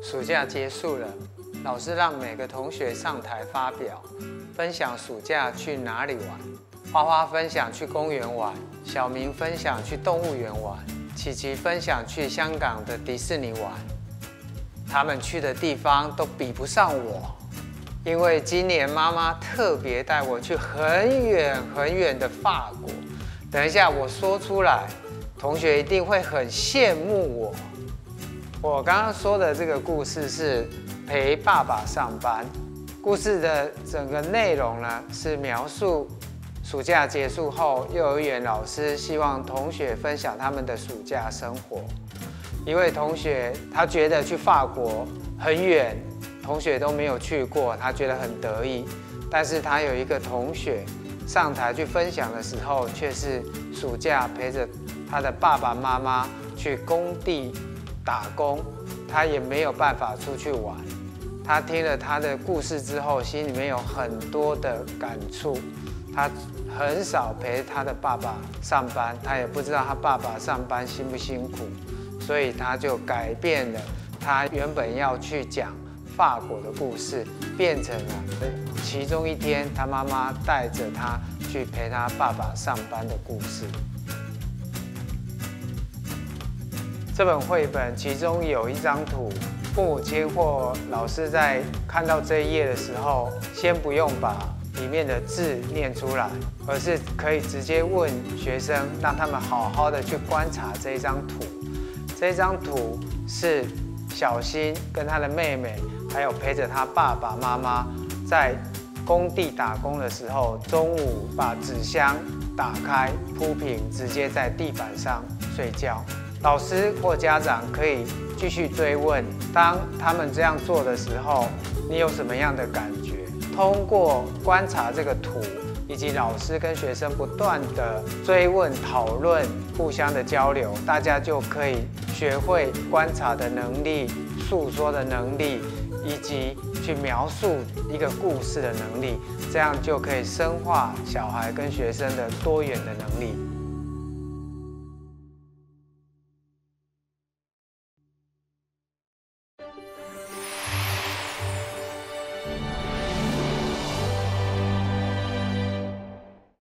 暑假结束了，老师让每个同学上台发表，分享暑假去哪里玩。花花分享去公园玩，小明分享去动物园玩，琪琪分享去香港的迪士尼玩。他们去的地方都比不上我，因为今年妈妈特别带我去很远很远的法国。等一下我说出来，同学一定会很羡慕我。 我刚刚说的这个故事是陪爸爸上班，故事的整个内容呢是描述暑假结束后，幼儿园老师希望同学分享他们的暑假生活。一位同学他觉得去法国很远，同学都没有去过，他觉得很得意。但是他有一个同学上台去分享的时候，却是暑假陪着他的爸爸妈妈去工地 打工，他也没有办法出去玩。他听了他的故事之后，心里面有很多的感触。他很少陪他的爸爸上班，他也不知道他爸爸上班辛不辛苦，所以他就改变了他原本要去讲法国的故事，变成了其中一天他妈妈带着他去陪他爸爸上班的故事。 这本绘本其中有一张图，父母亲或老师在看到这一页的时候，先不用把里面的字念出来，而是可以直接问学生，让他们好好的去观察这一张图。这张图是小新跟他的妹妹，还有陪着他爸爸妈妈在工地打工的时候，中午把纸箱打开铺平，直接在地板上睡觉。 老师或家长可以继续追问，当他们这样做的时候，你有什么样的感觉？通过观察这个图，以及老师跟学生不断的追问、讨论、互相的交流，大家就可以学会观察的能力、诉说的能力，以及去描述一个故事的能力。这样就可以深化小孩跟学生的多元的能力。